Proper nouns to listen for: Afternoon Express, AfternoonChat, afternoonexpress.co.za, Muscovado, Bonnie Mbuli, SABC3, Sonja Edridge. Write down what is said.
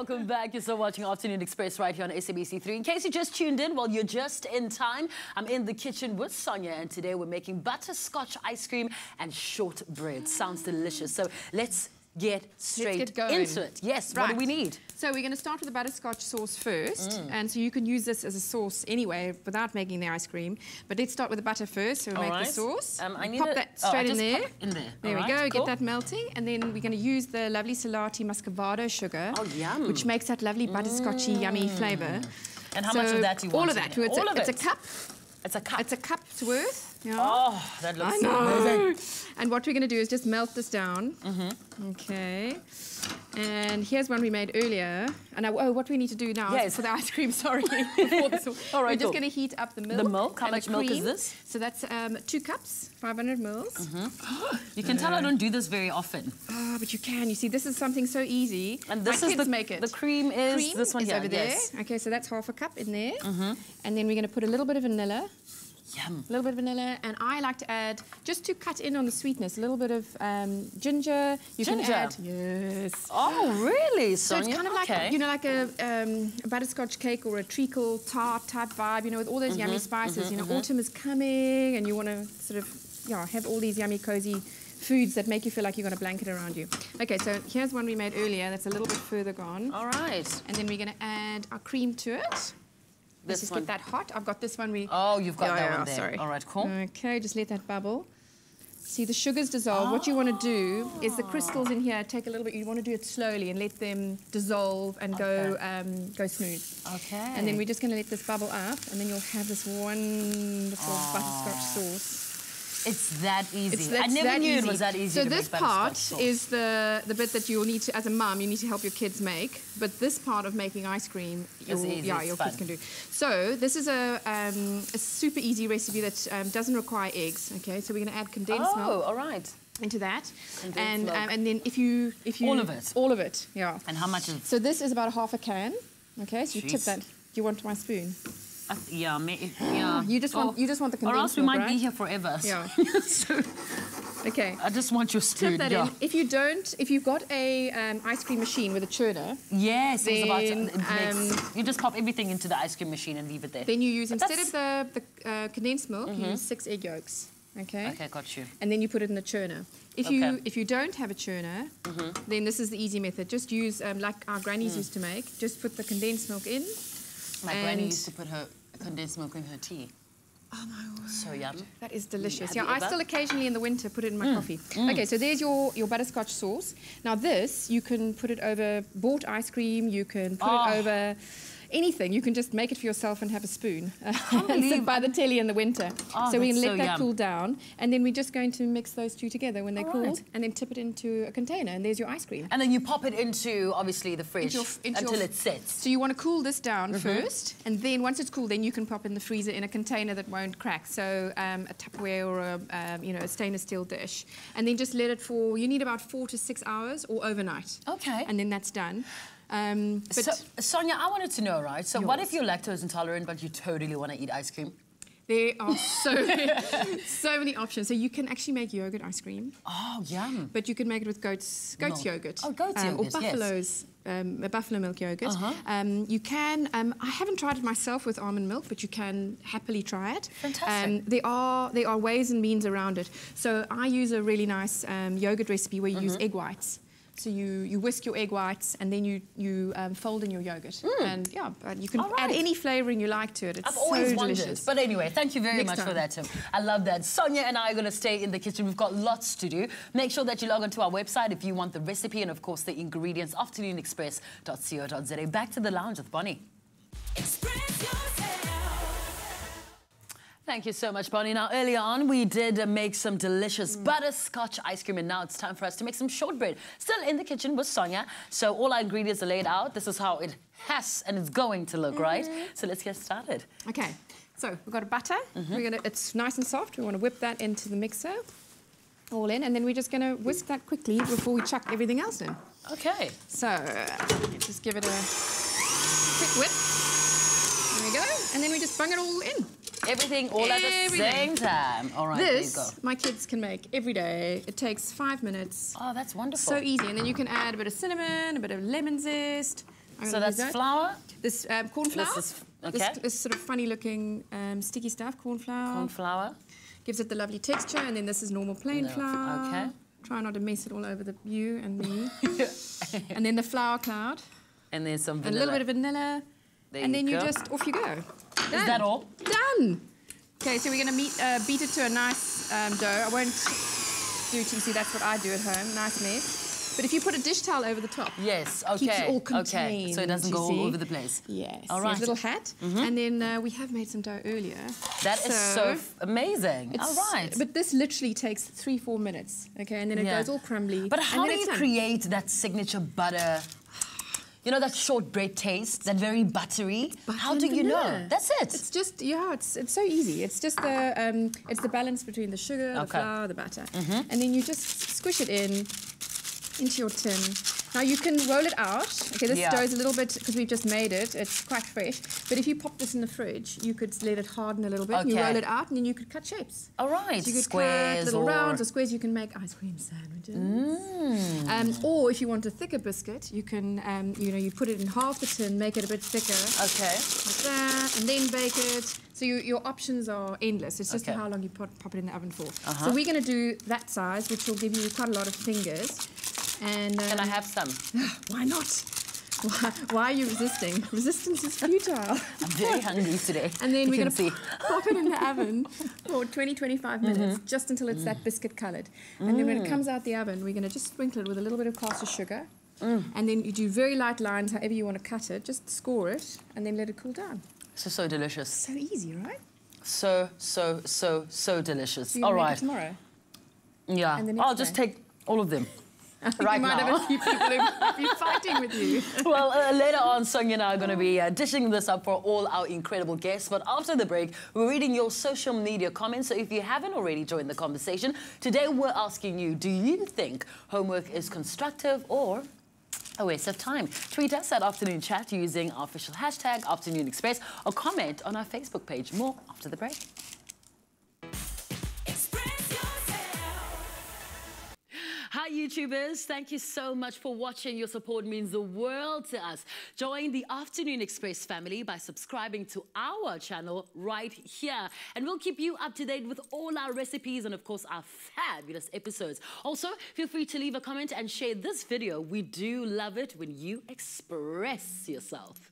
welcome back. You're still watching Afternoon Express right here on SABC3. In case you just tuned in, well, you're just in time. I'm in the kitchen with Sonja, and today we're making butterscotch ice cream and shortbread. Sounds delicious. So let's get into it. Yes, right. What do we need? So we're going to start with the butterscotch sauce first. And so you can use this as a sauce anyway without making the ice cream. But let's start with the butter first, so we'll make the sauce. Pop that straight in there. There we go, cool. Get that melting. And then we're going to use the lovely Salati Muscovado sugar. Oh, yum. Which makes that lovely butterscotchy, yummy flavour. And how much of that do you want? All of that. It's a cup. It's a cup. It's a cup's worth. Yeah. Oh, that looks amazing. And what we're going to do is just melt this down. Okay. And here's one we made earlier. And what we need to do now is for the ice cream, sorry. All right, we're just going to heat up the milk. The milk? How much milk is this? So that's 2 cups, 500 mils. You can tell I don't do this very often. Oh, but you can. You see, this is something so easy. And this is the cream is this one here. Over there. Okay, so that's half a cup in there. And then we're going to put a little bit of vanilla. Yum. A little bit of vanilla, and I like to add, just to cut in on the sweetness, a little bit of ginger. You can add. Yes. Oh, really, Sonja? So it's kind of like, you know, like a butterscotch cake or a treacle tart type vibe, you know, with all those yummy spices. You know, autumn is coming, and you want to sort of, have all these yummy, cozy foods that make you feel like you've got a blanket around you. Okay, so here's one we made earlier that's a little bit further gone. All right. And then we're going to add our cream to it. Let's just get that hot. I've got this one. Oh, you've got that one there. Sorry. All right, cool. Okay, just let that bubble. See, the sugars dissolve. What you want to do is the crystals in here, take a little bit. You want to do it slowly and let them dissolve and go smooth. Okay. And then we're just going to let this bubble up, and then you'll have this wonderful butterscotch sauce. It's that easy. I never knew it was that easy. So this part is the bit that you'll need to, as a mum, you need to help your kids make. But this part of making ice cream, your kids can do. So this is a super easy recipe that doesn't require eggs. Okay, so we're going to add condensed milk. Oh, all right. Into that, and then if you all of it, yeah. And how much? So this is about 1/2 can. Okay, so you tip that. Do you want my spoon? Yeah. You just want the condensed milk, or else we might be here forever. Yeah. So, okay. I just want your spoon. Tip that in. If you've got a ice cream machine with a churner. Yes. Then, you just pop everything into the ice cream machine and leave it there. Then you use instead of the condensed milk, you use 6 egg yolks. Okay. Okay, got you. And then you put it in the churner. If you don't have a churner, then this is the easy method. Just use like our grannies used to make. Just put the condensed milk in. My granny used to put her condensed milk in her tea. Oh my word. So yum. That is delicious. Yeah, I still occasionally in the winter put it in my coffee. Okay, so there's your butterscotch sauce. Now this, you can put it over bought ice cream, you can put it over anything. You can just make it for yourself and have a spoon. And sit by the telly in the winter. Oh, so we can let that cool down, and then we're just going to mix those two together when they're cooled, and then tip it into a container, and there's your ice cream. And then you pop it into, obviously, the fridge until it sets. So you want to cool this down first, and then once it's cool, then you can pop in the freezer in a container that won't crack, so a Tupperware or a stainless steel dish. And then just let it for, you need about 4 to 6 hours or overnight. Okay. And then that's done. So, Sonja, I wanted to know, right, so what if you're lactose intolerant but you totally want to eat ice cream? There are so many options. So you can actually make yogurt ice cream. Oh, yum. But you can make it with goat's yogurt. Oh, goat's yogurt, or buffalo's. A buffalo milk yogurt. You can, I haven't tried it myself with almond milk, but you can happily try it. Fantastic. There are ways and means around it. So I use a really nice yogurt recipe where you use egg whites. So you whisk your egg whites, and then you fold in your yogurt. And you can add any flavouring you like to it. It's so delicious. I've always wondered. But anyway, thank you very much for that, Tim. I love that. Sonja and I are going to stay in the kitchen. We've got lots to do. Make sure that you log onto our website if you want the recipe and, of course, the ingredients. afternoonexpress.co.za. Back to the lounge with Bonnie. Thank you so much, Bonnie. Now, earlier on, we did make some delicious butterscotch ice cream, and now it's time for us to make some shortbread. Still in the kitchen with Sonja. So all our ingredients are laid out. This is how it has and it's going to look, right? So let's get started. Okay. So we've got a butter. It's nice and soft. We want to whip that into the mixer, all in, and then we're just going to whisk that quickly before we chuck everything else in. Okay. So just give it a quick whip. There we go. And then we just bung it all in. Everything all at the same time. All right, this, there you go. My kids can make every day. It takes 5 minutes. Oh, that's wonderful. So easy. And then you can add a bit of cinnamon, a bit of lemon zest. So that's flour? This corn flour. This is, okay. This sort of funny looking sticky stuff, corn flour. Corn flour. Gives it the lovely texture, and then this is normal plain flour. Okay. Try not to mess it all over the you and me. And then the flour cloud. And there's some vanilla. And a little bit of vanilla. There and you then go. You just, off you go. Done. Is that all? Done! Okay, so we're going to beat it to a nice dough. I won't do TC, that's what I do at home. Nice mess. But if you put a dish towel over the top, yes, okay, keeps it all contained, okay, so it doesn't go all over the place. Yes, all right. A little hat, and then we have made some dough earlier. That is so amazing. All right, but this literally takes 3-4 minutes, okay, and then it goes all crumbly. But how do you create that signature butter? You know that shortbread taste, that very buttery. Butter how do you know? That's it. It's just it's so easy. It's just it's the balance between the sugar, the flour, the butter, and then you just squish it in. Into your tin. Now you can roll it out. Okay, this dough's a little bit, because we've just made it, it's quite fresh. But if you pop this in the fridge, you could let it harden a little bit, and you roll it out, and then you could cut shapes. All right, so you could cut little rounds or squares. You can make ice cream sandwiches. Or if you want a thicker biscuit, you can, you know, you put it in half the tin, make it a bit thicker. Okay. Like that, and then bake it. So your options are endless. It's just how long you pop it in the oven for. So we're going to do that size, which will give you quite a lot of fingers. And can I have some? Why not? Why are you resisting? Resistance is futile. I'm very hungry today. And then we're going to pop it in the oven for 20-25 minutes, just until it's that biscuit coloured. And then when it comes out the oven, we're going to just sprinkle it with a little bit of caster sugar. And then you do very light lines, however you want to cut it. Just score it and then let it cool down. So delicious. So easy, right? So delicious. All right. Tomorrow. Yeah. I'll just take all of them. Right now. You might have a few people who be fighting with you. Well, later on, Sonja and I are going to be dishing this up for all our incredible guests. But after the break, we're reading your social media comments. So if you haven't already joined the conversation, today we're asking you, do you think homework is constructive or a waste of time? Tweet us at Afternoon Chat using our official hashtag, Afternoon Express, or comment on our Facebook page. More after the break. Hi, YouTubers. Thank you so much for watching. Your support means the world to us. Join the Afternoon Express family by subscribing to our channel right here. And we'll keep you up to date with all our recipes and, of course, our fabulous episodes. Also, feel free to leave a comment and share this video. We do love it when you express yourself.